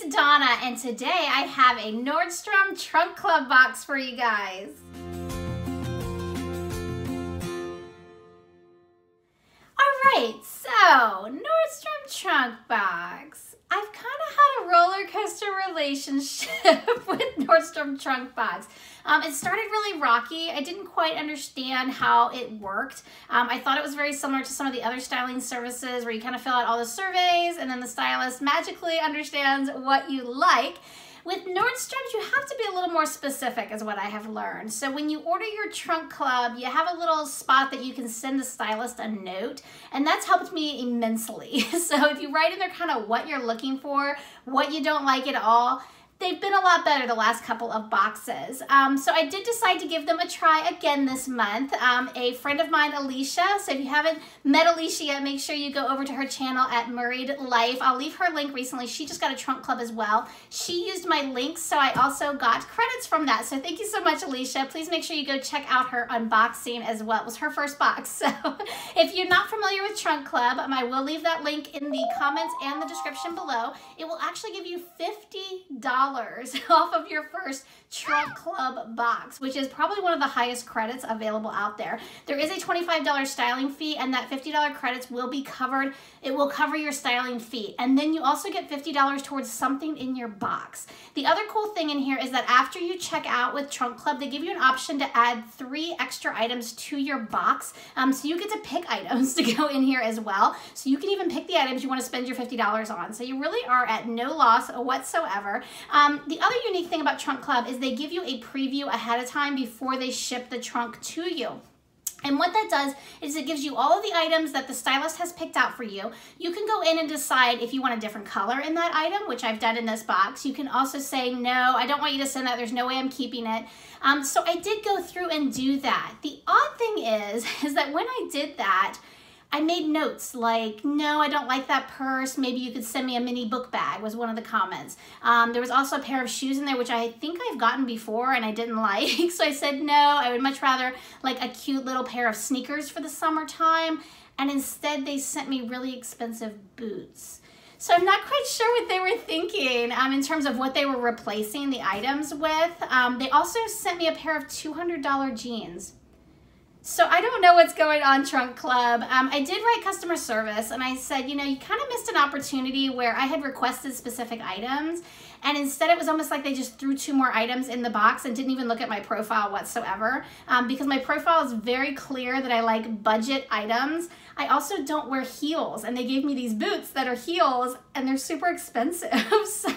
it's Donna, and today I have a Nordstrom Trunk Club box for you guys. Alright, so Nordstrom Trunk Box. I've kind of had a roller coaster relationship with Nordstrom Trunk Box. It started really rocky. I didn't quite understand how it worked. I thought it was very similar to some of the other styling services where you kind of fill out all the surveys and then the stylist magically understands what you like. With Nordstrom's, you have to be a little more specific is what I have learned. So when you order your trunk club, you have a little spot that you can send the stylist a note, and that's helped me immensely. So if you write in there kind of what you're looking for, what you don't like at all, they've been a lot better the last couple of boxes. So I did decide to give them a try again this month. A friend of mine, Alicia, so if you haven't met Alicia yet, make sure you go over to her channel at Married Life. I'll leave her link recently. She just got a trunk club as well. She used my links, so I also got credits from that. So thank you so much, Alicia. Please make sure you go check out her unboxing as well. It was her first box. So if you're not familiar with Trunk Club, I will leave that link in the comments and the description below. It will actually give you $50 off of your first Trunk Club box, which is probably one of the highest credits available out there. There is a $25 styling fee, and that $50 credits will be covered. It will cover your styling fee, and then you also get $50 towards something in your box. The other cool thing in here is that after you check out with Trunk Club, they give you an option to add 3 extra items to your box, so you get to pick items to go in here as well. So you can even pick the items you want to spend your $50 on, so you really are at no loss whatsoever. The other unique thing about Trunk Club is they give you a preview ahead of time before they ship the trunk to you. And what that does is it gives you all of the items that the stylist has picked out for you. You can go in and decide if you want a different color in that item, which I've done in this box. You can also say, no, I don't want you to send that. There's no way I'm keeping it. So I did go through and do that. The odd thing is that when I did that, I made notes like, no, I don't like that purse. Maybe you could send me a mini book bag was one of the comments. There was also a pair of shoes in there, which I think I've gotten before and I didn't like. So I said, no, I would much rather like a cute little pair of sneakers for the summertime. And instead they sent me really expensive boots. So I'm not quite sure what they were thinking in terms of what they were replacing the items with. They also sent me a pair of $200 jeans. So I don't know what's going on, Trunk Club. I did write customer service and I said, you know, you kind of missed an opportunity where I had requested specific items, and instead it was almost like they just threw 2 more items in the box and didn't even look at my profile whatsoever, because my profile is very clear that I like budget items. I also don't wear heels, and they gave me these boots that are heels and they're super expensive. So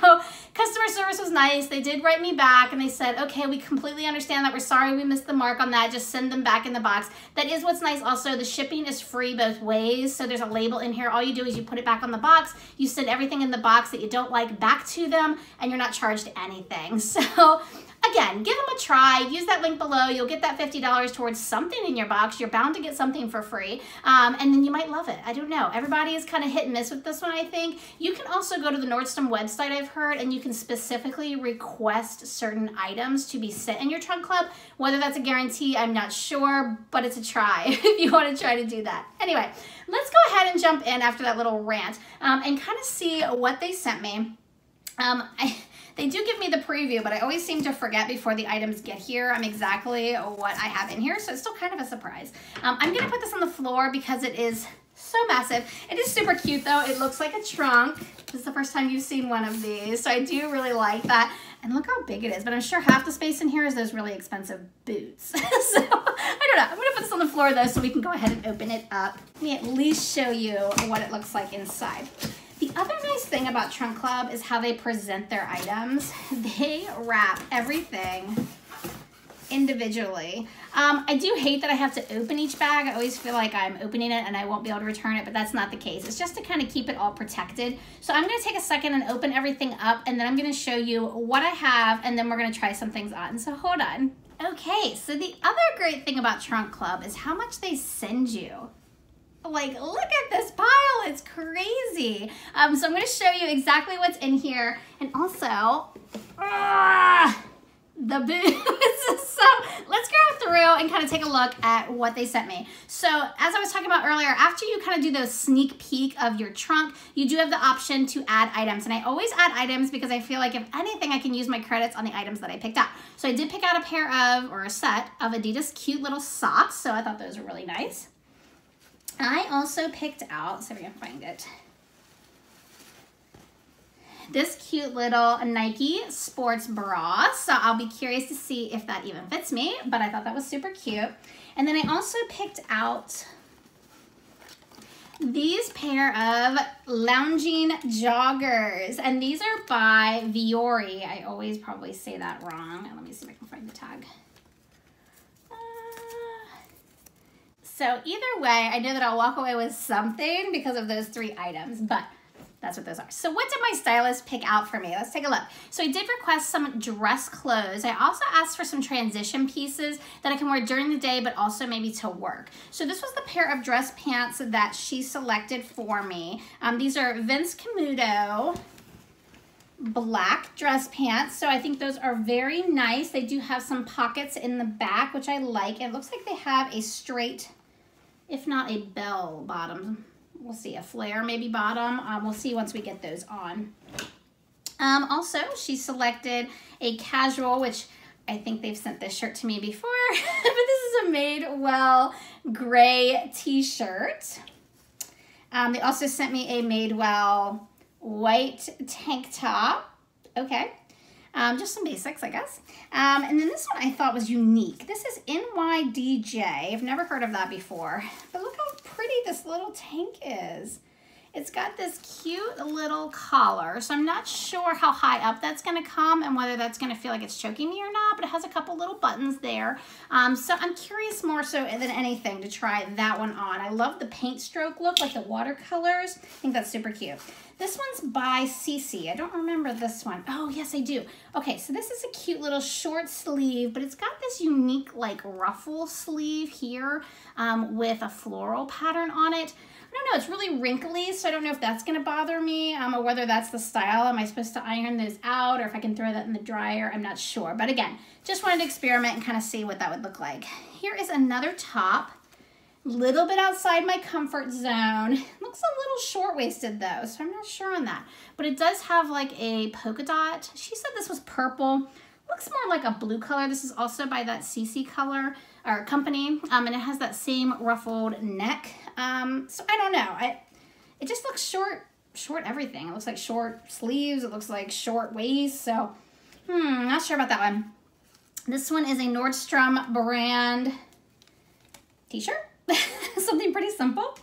customer service was nice. They did write me back and they said, okay, we completely understand that. We're sorry we missed the mark on that. Just send them back in the box. That is what's nice. Also, the shipping is free both ways, so there's a label in here. All you do is you put it back on the box, you send everything in the box that you don't like back to them, and you're not charged anything. So again, give them a try. Use that link below. You'll get that $50 towards something in your box. You're bound to get something for free, and then you might love it. I don't know. Everybody is kind of hit and miss with this one, I think. You can also go to the Nordstrom website, I've heard, and you can specifically request certain items to be sent in your trunk club. Whether that's a guarantee, I'm not sure, but it's a try if you want to try to do that. Anyway, let's go ahead and jump in after that little rant and kind of see what they sent me. They do give me the preview, but I always seem to forget before the items get here exactly what I have in here, so it's still kind of a surprise. I'm gonna put this on the floor because it is so massive. It is super cute though. It looks like a trunk. This is the first time you've seen one of these, so I do really like that. And look how big it is, but I'm sure half the space in here is those really expensive boots. So, I don't know. I'm gonna put this on the floor though so we can go ahead and open it up. Let me at least show you what it looks like inside. The other nice thing about Trunk Club is how they present their items. They wrap everything individually. I do hate that I have to open each bag. I always feel like I'm opening it and I won't be able to return it, but that's not the case. It's just to kind of keep it all protected. So I'm gonna take a second and open everything up, and then I'm gonna show you what I have, and then we're gonna try some things on, so hold on. Okay, so the other great thing about Trunk Club is how much they send you. Like, look at this pile, it's crazy. So I'm gonna show you exactly what's in here, and also, the boots. So let's go through and kind of take a look at what they sent me. So as I was talking about earlier, after you kind of do the sneak peek of your trunk, you do have the option to add items. And I always add items because I feel like if anything, I can use my credits on the items that I picked up. So I did pick out a pair of, or a set of Adidas cute little socks. So I thought those were really nice. I also picked out, so we're gonna find it, this cute little Nike sports bra. So I'll be curious to see if that even fits me, but I thought that was super cute. And then I also picked out these pair of lounging joggers. And these are by Viori. I always probably say that wrong. Let me see if I can find the tag. So either way, I know that I'll walk away with something because of those three items, but that's what those are. So what did my stylist pick out for me? Let's take a look. So I did request some dress clothes. I also asked for some transition pieces that I can wear during the day, but also maybe to work. So this was the pair of dress pants that she selected for me. These are Vince Camuto black dress pants. So I think those are very nice. They do have some pockets in the back, which I like. It looks like they have a straight, if not a bell bottom. We'll see, a flare maybe bottom. We'll see once we get those on. Also, she selected a casual, which I think they've sent this shirt to me before, but this is a Madewell gray t-shirt. They also sent me a Madewell white tank top. Okay. Just some basics, I guess. And then this one I thought was unique. This is NYDJ. I've never heard of that before, but look how pretty this little tank is. It's got this cute little collar, so I'm not sure how high up that's gonna come and whether that's gonna feel like it's choking me or not, but it has a couple little buttons there. So I'm curious more so than anything to try that one on. I love the paint stroke look, like the watercolors. I think that's super cute. This one's by Cece. I don't remember this one. Oh, yes, I do. Okay, so this is a cute little short sleeve, but it's got this unique like ruffle sleeve here with a floral pattern on it. I don't know, it's really wrinkly, so I don't know if that's gonna bother me or whether that's the style. Am I supposed to iron those out or if I can throw that in the dryer? I'm not sure, but again, just wanted to experiment and kind of see what that would look like. Here is another top, little bit outside my comfort zone. Looks a little short-waisted though, so I'm not sure on that, but it does have like a polka dot. She said this was purple. Looks more like a blue color. This is also by that CC color or company, and it has that same ruffled neck. So I don't know. It just looks short everything. It looks like short sleeves. It looks like short waist. So, not sure about that one. This one is a Nordstrom brand t-shirt, something pretty simple.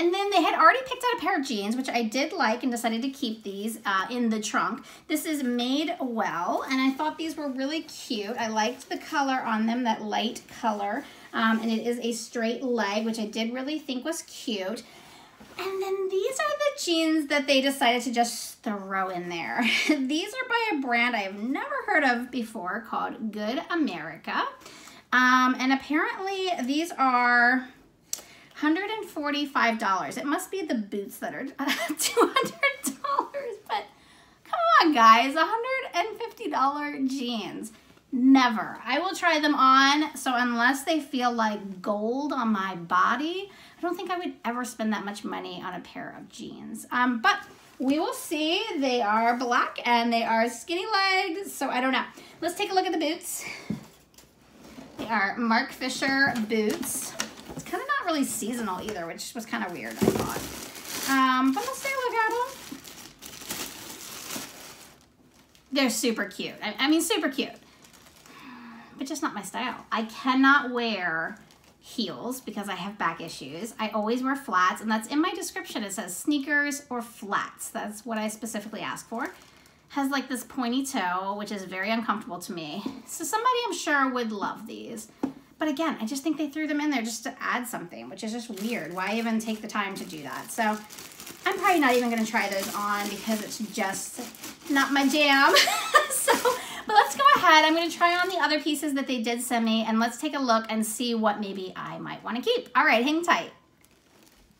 And then they had already picked out a pair of jeans, which I did like and decided to keep these in the trunk. This is Madewell, and I thought these were really cute. I liked the color on them, that light color, and it is a straight leg, which I did really think was cute. And then these are the jeans that they decided to just throw in there. These are by a brand I have never heard of before called Good America. And apparently these are $145. It must be the boots that are $200, but come on guys, $150 jeans. Never. I will try them on, so unless they feel like gold on my body, I don't think I would ever spend that much money on a pair of jeans. But we will see. They are black and they are skinny legged, so I don't know. Let's take a look at the boots. They are Marc Fisher boots. It's kind of not really seasonal either, which was kind of weird, I thought. But let's take a look at them. They're super cute. I mean, super cute, but just not my style. I cannot wear heels because I have back issues. I always wear flats, and that's in my description. It says sneakers or flats. That's what I specifically asked for. Has like this pointy toe, which is very uncomfortable to me. So somebody I'm sure would love these. But again, I just think they threw them in there just to add something, which is just weird. Why even take the time to do that? So I'm probably not even gonna try those on because it's just not my jam. So, but let's go ahead. I'm gonna try on the other pieces that they did send me, and let's take a look and see what maybe I might wanna keep. All right, hang tight.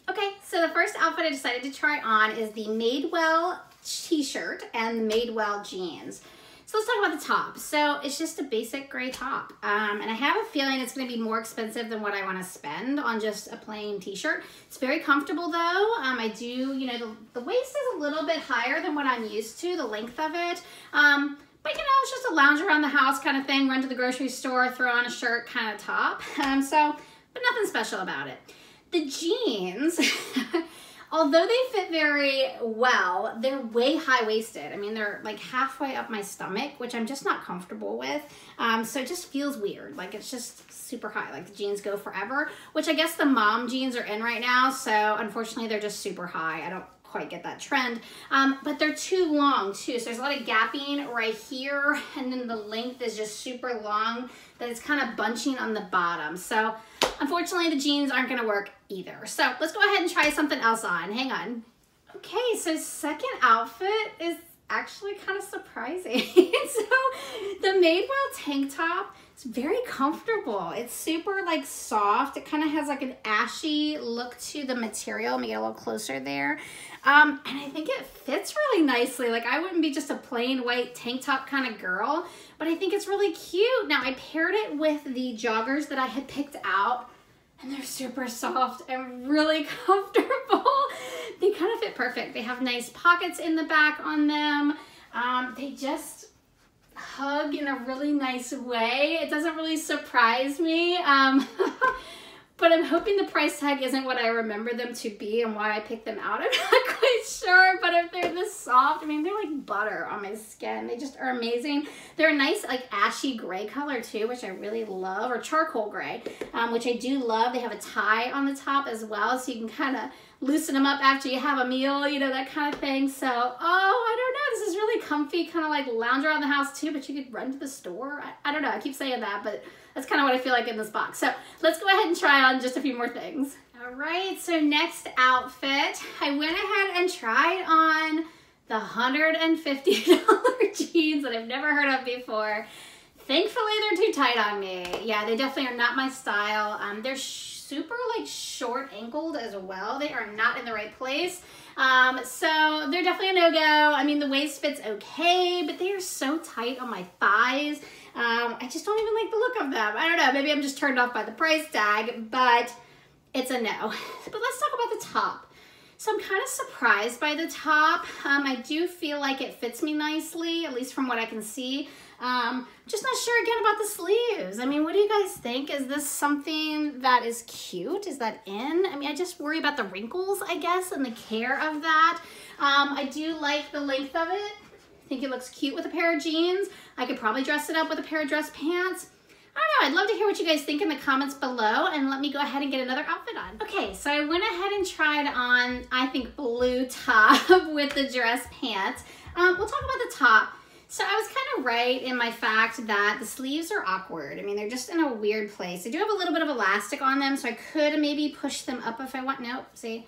Okay, so the first outfit I decided to try on is the Madewell t-shirt and the Madewell jeans. So let's talk about the top. So it's just a basic gray top. And I have a feeling it's gonna be more expensive than what I wanna spend on just a plain t-shirt. It's very comfortable though. I do, you know, the waist is a little bit higher than what I'm used to, the length of it. But you know, it's just a lounge around the house kind of thing, run to the grocery store, throw on a shirt kind of top. But nothing special about it. The jeans, although they fit very well, they're way high-waisted. I mean, they're like halfway up my stomach, which I'm just not comfortable with. So it just feels weird. Like it's just super high, like the jeans go forever, which I guess the mom jeans are in right now. So unfortunately they're just super high. I don't quite get that trend, but they're too long too. So there's a lot of gapping right here. And then the length is just super long that it's kind of bunching on the bottom. So unfortunately the jeans aren't gonna work either. So let's go ahead and try something else on. Hang on. Okay, so second outfit is actually kind of surprising. So the Madewell tank top, it's very comfortable. It's super like soft. It kind of has like an ashy look to the material. Let me get a little closer there. And I think it fits really nicely. Like I wouldn't be just a plain white tank top kind of girl, but I think it's really cute. Now I paired it with the joggers that I had picked out, and they're super soft and really comfortable. They kind of fit perfect. They have nice pockets in the back on them. They just hug in a really nice way. It doesn't really surprise me, but I'm hoping the price tag isn't what I remember them to be and why I picked them out. I'm not quite sure, but if they're this soft, I mean, they're like butter on my skin. They just are amazing. They're a nice like ashy gray color too, which I really love, or charcoal gray, which I do love. They have a tie on the top as well, so you can kind of loosen them up after you have a meal, you know, that kind of thing. So, I don't know, this is really comfy, kind of like lounge around the house too, but you could run to the store. I don't know, I keep saying that, but that's kind of what I feel like in this box. So let's go ahead and try on just a few more things. All right, so next outfit, I went ahead and tried on the $150 jeans that I've never heard of before. Thankfully, they're too tight on me. Yeah, they definitely are not my style. They're super like short ankled as well. They are not in the right place. So they're definitely a no-go. I mean, the waist fits okay, but they are so tight on my thighs. I just don't even like the look of them. I don't know, maybe I'm just turned off by the price tag, but it's a no. But let's talk about the top. So I'm kind of surprised by the top. I do feel like it fits me nicely, at least from what I can see. Just not sure again about the sleeves. I mean, what do you guys think? Is this something that is cute? Is that in? I mean, I just worry about the wrinkles, I guess, and the care of that. I do like the length of it. I think it looks cute with a pair of jeans. I could probably dress it up with a pair of dress pants. I don't know, I'd love to hear what you guys think in the comments below, and let me go ahead and get another outfit on. Okay, so I went ahead and tried on, I think, blue top with the dress pants. We'll talk about the top. So I was kind of right in my fact that the sleeves are awkward. I mean, they're just in a weird place. They do have a little bit of elastic on them, so I could maybe push them up if I want. Nope, see?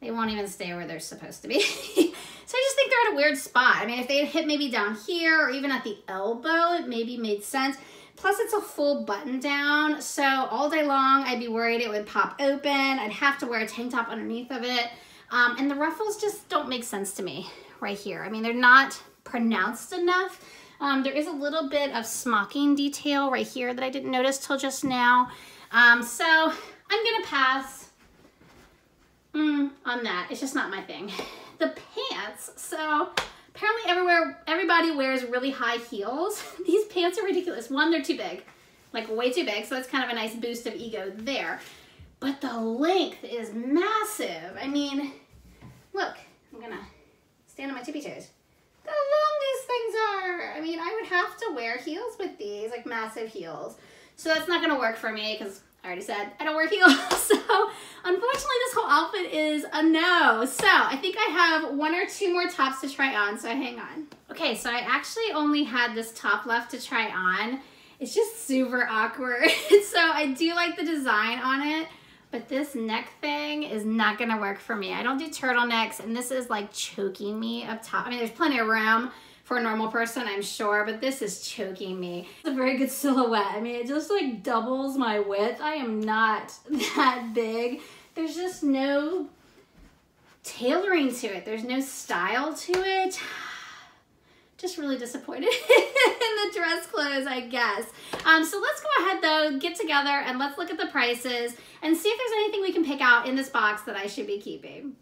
They won't even stay where they're supposed to be. So I just think they're at a weird spot. I mean, if they had hit maybe down here or even at the elbow, it maybe made sense. Plus it's a full button down, so all day long I'd be worried it would pop open. I'd have to wear a tank top underneath of it. And the ruffles just don't make sense to me right here. I mean, they're not pronounced enough. There is a little bit of smocking detail right here that I didn't notice till just now. So I'm gonna pass on that. It's just not my thing. The pants, so apparently everybody wears really high heels. These pants are ridiculous. One, they're too big, like way too big. So that's kind of a nice boost of ego there. But the length is massive. I mean, look, I'm gonna stand on my tippy toes. Look how long these things are. I mean, I would have to wear heels with these, like massive heels. So that's not gonna work for me because I already said I don't wear heels. So unfortunately this whole outfit is a no. So I think I have one or two more tops to try on, so hang on. Okay, so I actually only had this top left to try on. It's just super awkward. So I do like the design on it, but this neck thing is not gonna work for me. I don't do turtlenecks, and this is like choking me up top. I mean, there's plenty of room for a normal person, I'm sure, but this is choking me. It's a very good silhouette. I mean, it just like doubles my width. I am not that big. There's just no tailoring to it. There's no style to it. Just really disappointed. those clothes, I guess. So let's go ahead though, get together and let's look at the prices and see if there's anything we can pick out in this box that I should be keeping.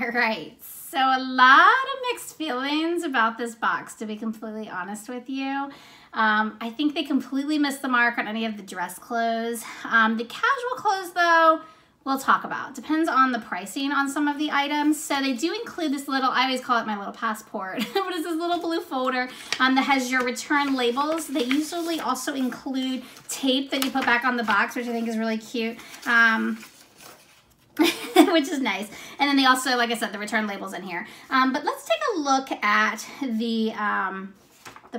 All right, so a lot of mixed feelings about this box, to be completely honest with you. I think they completely missed the mark on any of the dress clothes. The casual clothes though, we'll talk about. Depends on the pricing on some of the items. So they do include this little, I always call it my little passport, but it's this little blue folder that has your return labels. They usually also include tape that you put back on the box, which I think is really cute. Which is nice. And then they also, like I said, the return labels in here. But let's take a look at the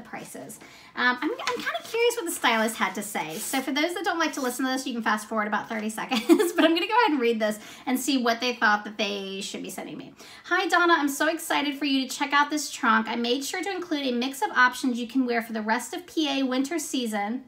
prices. I'm kind of curious what the stylist had to say. So for those that don't like to listen to this, you can fast forward about 30 seconds, but I'm gonna go ahead and read this and see what they thought that they should be sending me. Hi Donna, I'm so excited for you to check out this trunk. I made sure to include a mix of options you can wear for the rest of PA winter season.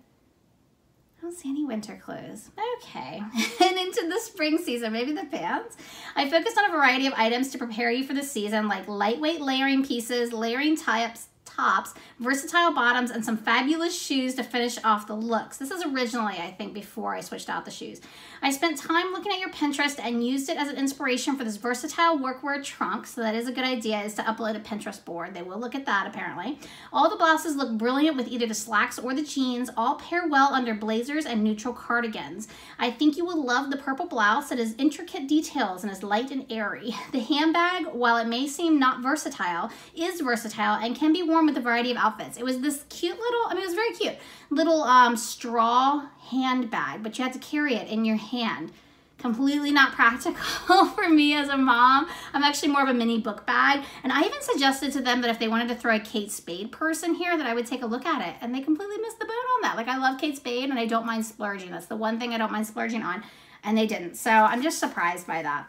I don't see any winter clothes. Okay. And into the spring season, maybe the pants. I focused on a variety of items to prepare you for the season, like lightweight layering pieces, layering tie-ups, tops, versatile bottoms, and some fabulous shoes to finish off the looks. This is originally, I think, before I switched out the shoes. I spent time looking at your Pinterest and used it as an inspiration for this versatile workwear trunk, so that is a good idea, is to upload a Pinterest board. They will look at that, apparently. All the blouses look brilliant with either the slacks or the jeans, all pair well under blazers and neutral cardigans. I think you will love the purple blouse. It has intricate details and is light and airy. The handbag, while it may seem not versatile, is versatile and can be worn with a variety of outfits. It was this cute little, I mean, it was very cute, little straw handbag, but you had to carry it in your hand. Completely not practical for me as a mom. I'm actually more of a mini book bag. And I even suggested to them that if they wanted to throw a Kate Spade purse in here, that I would take a look at it. And they completely missed the boat on that. Like, I love Kate Spade and I don't mind splurging. That's the one thing I don't mind splurging on. And they didn't. So I'm just surprised by that.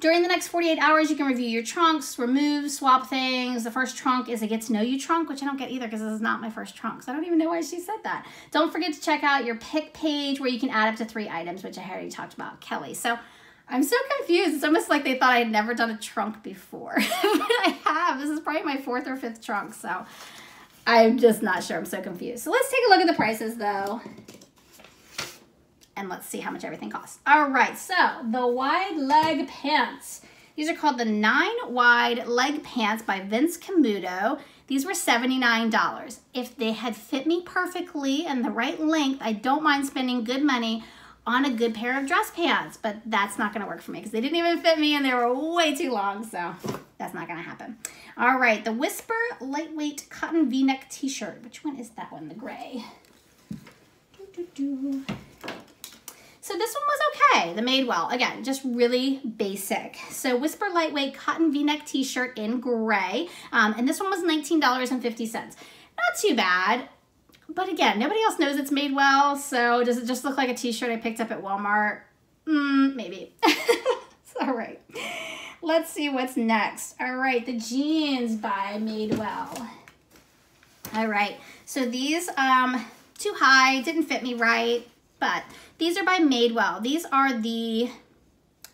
During the next 48 hours, you can review your trunks, remove, swap things. The first trunk is a get to know you trunk, which I don't get either because this is not my first trunk. So I don't even know why she said that. Don't forget to check out your pick page where you can add up to 3 items, which I already talked about, Kelly. So I'm so confused. It's almost like they thought I had never done a trunk before. But I have. This is probably my 4th or 5th trunk. So I'm just not sure. I'm so confused. So let's take a look at the prices though. And let's see how much everything costs. All right, so the wide leg pants. These are called the 9 wide leg pants by Vince Camuto. These were $79. If they had fit me perfectly and the right length, I don't mind spending good money on a good pair of dress pants, but that's not gonna work for me because they didn't even fit me and they were way too long, so that's not gonna happen. All right, the Whisper lightweight cotton V-neck t-shirt. Which one is that one? The gray. Doo, doo, doo. So this one was okay, the Madewell. Again, just really basic. So Whisper lightweight cotton V-neck t-shirt in gray. And this one was $19.50. Not too bad, but again, nobody else knows it's Madewell. So does it just look like a t-shirt I picked up at Walmart? Maybe. All right, let's see what's next. All right, the jeans by Madewell. All right, so these, too high, didn't fit me right. But these are by Madewell. These are the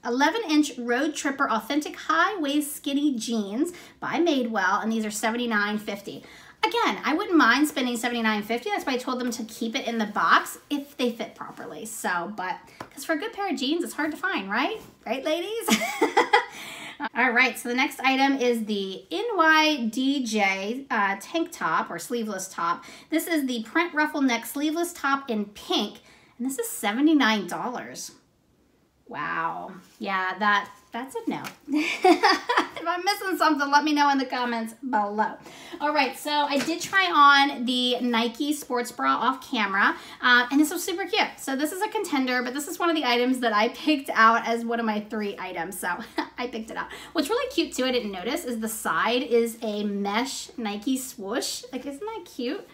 11-inch Road Tripper Authentic High Waist Skinny Jeans by Madewell, and these are $79.50. Again, I wouldn't mind spending $79.50. That's why I told them to keep it in the box if they fit properly. So, but, because for a good pair of jeans, it's hard to find, right? Right, ladies? All right, so the next item is the NYDJ tank top or sleeveless top. This is the print ruffle neck sleeveless top in pink. And this is $79. Wow. Yeah, that's a no. If I'm missing something, let me know in the comments below. All right, so I did try on the Nike sports bra off camera, and this was super cute. So this is a contender, but this is one of the items that I picked out as one of my 3 items, so I picked it out. What's really cute too, I didn't notice, is the side is a mesh Nike swoosh. Like, isn't that cute?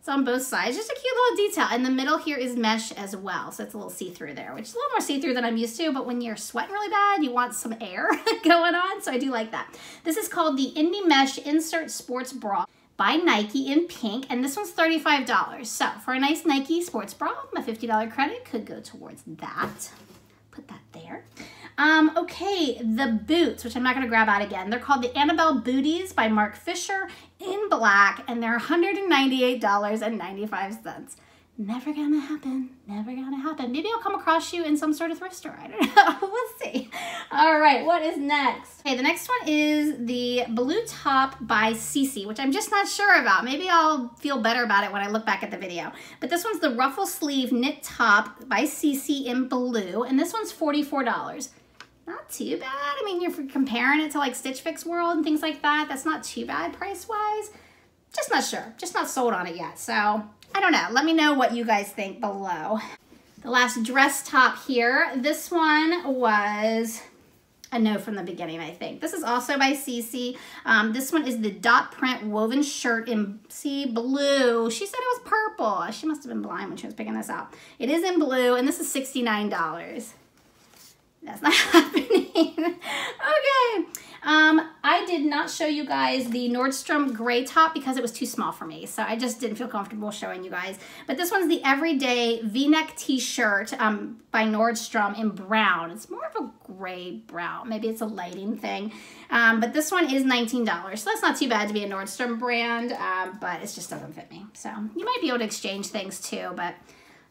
It's on both sides, just a cute little detail. And the middle here is mesh as well. So it's a little see-through there, which is a little more see-through than I'm used to, but when you're sweating really bad, you want some air going on. So I do like that. This is called the Indie Mesh Insert Sports Bra by Nike in pink, and this one's $35. So for a nice Nike sports bra, my $50 credit could go towards that. Put that there. Okay, the boots, which I'm not gonna grab out again. They're called the Annabelle Booties by Marc Fisher in black, and they're $198.95. Never gonna happen, never gonna happen. Maybe I'll come across you in some sort of thrift store, I don't know, we'll see. All right, what is next? Okay, the next one is the Blue Top by Cece, which I'm just not sure about. Maybe I'll feel better about it when I look back at the video. But this one's the Ruffle Sleeve Knit Top by Cece in blue, and this one's $44. Not too bad, I mean, you're comparing it to like Stitch Fix World and things like that, that's not too bad price-wise. Just not sure, just not sold on it yet, so. I don't know, let me know what you guys think below. The last dress top here, this one was a no from the beginning, I think. This is also by Cece. This one is the dot print woven shirt in sea blue. She said it was purple. She must've been blind when she was picking this out. It is in blue, and this is $69. That's not happening. Okay. I did not show you guys the Nordstrom gray top because it was too small for me. So I just didn't feel comfortable showing you guys. But this one's the everyday V-neck t-shirt by Nordstrom in brown. It's more of a gray brown. Maybe it's a lighting thing. But this one is $19. So that's not too bad to be a Nordstrom brand, but it just doesn't fit me. So you might be able to exchange things too, but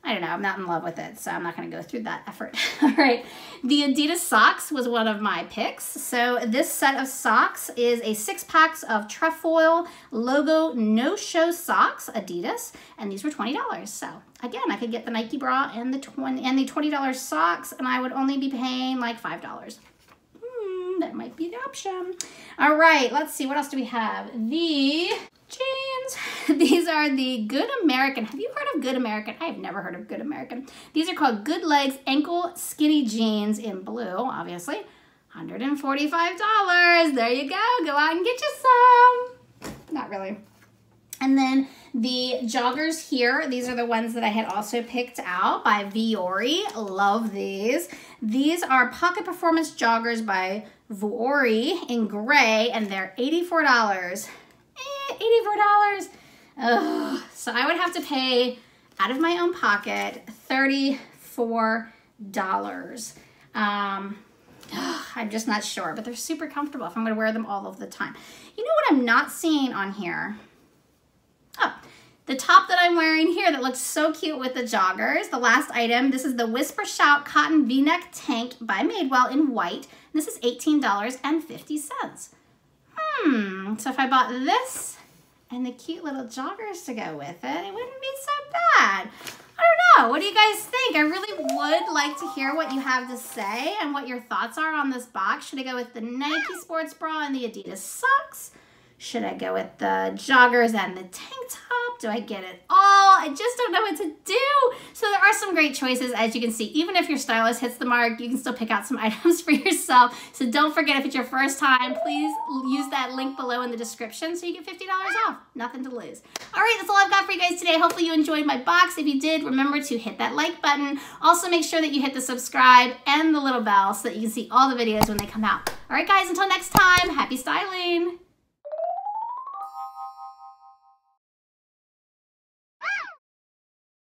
I don't know, I'm not in love with it, so I'm not gonna go through that effort. All right, the Adidas socks was one of my picks. So this set of socks is a 6-pack of Trefoil logo no-show socks, Adidas, and these were $20. So again, I could get the Nike bra and the $20 socks, and I would only be paying like $5. That might be the option. All right, let's see, what else do we have? The jeans. These are the Good American. Have you heard of Good American? I have never heard of Good American. These are called Good Legs Ankle Skinny Jeans in blue, obviously. $145. There you go. Go out and get you some. Not really. And then the joggers here, these are the ones that I had also picked out by Viori. Love these. These are pocket performance joggers by Viori in gray, and they're $84. $84. Ugh. So I would have to pay out of my own pocket $34. I'm just not sure, but they're super comfortable if I'm gonna wear them all of the time. You know what I'm not seeing on here? Oh, the top that I'm wearing here that looks so cute with the joggers. The last item, this is the Whisper Shout Cotton V-Neck Tank by Madewell in white. This is $18.50. So if I bought this and the cute little joggers to go with it, it wouldn't be so bad. I don't know. What do you guys think? I really would like to hear what you have to say and what your thoughts are on this box. Should I go with the Nike sports bra and the Adidas socks? Should I go with the joggers and the tank top? Do I get it all? I just don't know what to do. So there are some great choices, as you can see. Even if your stylist hits the mark, you can still pick out some items for yourself. So don't forget, if it's your first time, please use that link below in the description so you get $50 off. Nothing to lose. All right, that's all I've got for you guys today. Hopefully you enjoyed my box. If you did, remember to hit that like button. Also, make sure that you hit the subscribe and the little bell so that you can see all the videos when they come out. All right, guys, until next time, happy styling.